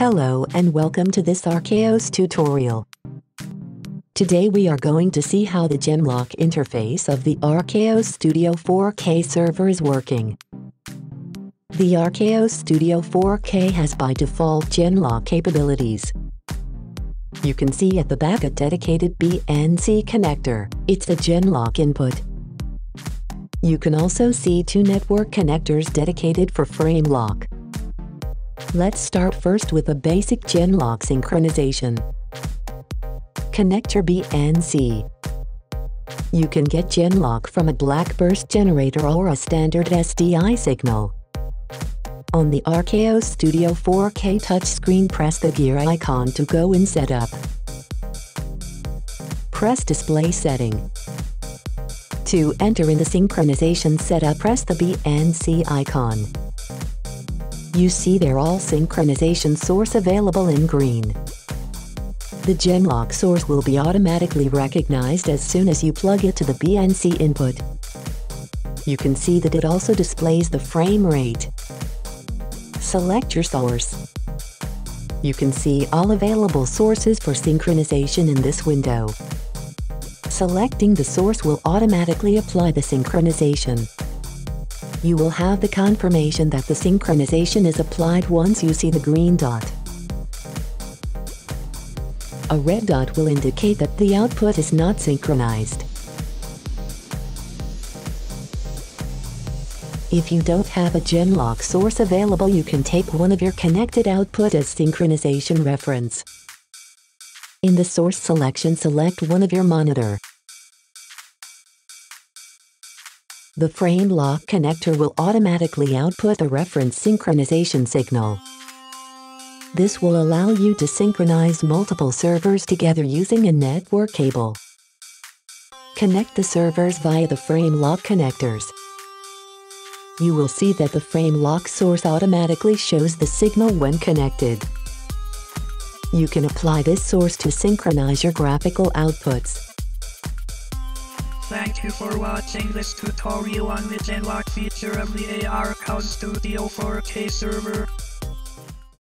Hello and welcome to this ArKaos tutorial. Today we are going to see how the gem lock interface of the ArKaos Studio 4K server is working. The ArKaos Studio 4K has by default gem lock capabilities. You can see at the back a dedicated BNC connector, it's a gem lock input. You can also see two network connectors dedicated for frame lock. Let's start first with a basic gem lock synchronization. Connect your BNC. You can get gem lock from a black burst generator or a standard SDI signal. On the ArKaos Studio 4K touchscreen, press the gear icon to go in setup. Press display setting. To enter in the synchronization setup, press the BNC icon. You see they're all synchronization source available in green. The gem lock source will be automatically recognized as soon as you plug it to the BNC input. You can see that it also displays the frame rate. Select your source. You can see all available sources for synchronization in this window. Selecting the source will automatically apply the synchronization. You will have the confirmation that the synchronization is applied once you see the green dot. A red dot will indicate that the output is not synchronized. If you don't have a gem lock source available, you can take one of your connected output as synchronization reference. In the source selection, select one of your monitor. The frame lock connector will automatically output the reference synchronization signal. This will allow you to synchronize multiple servers together using a network cable. Connect the servers via the frame lock connectors. You will see that the frame lock source automatically shows the signal when connected. You can apply this source to synchronize your graphical outputs. Thank you for watching this tutorial on the gem lock feature of the ArKaos Studio 4K server.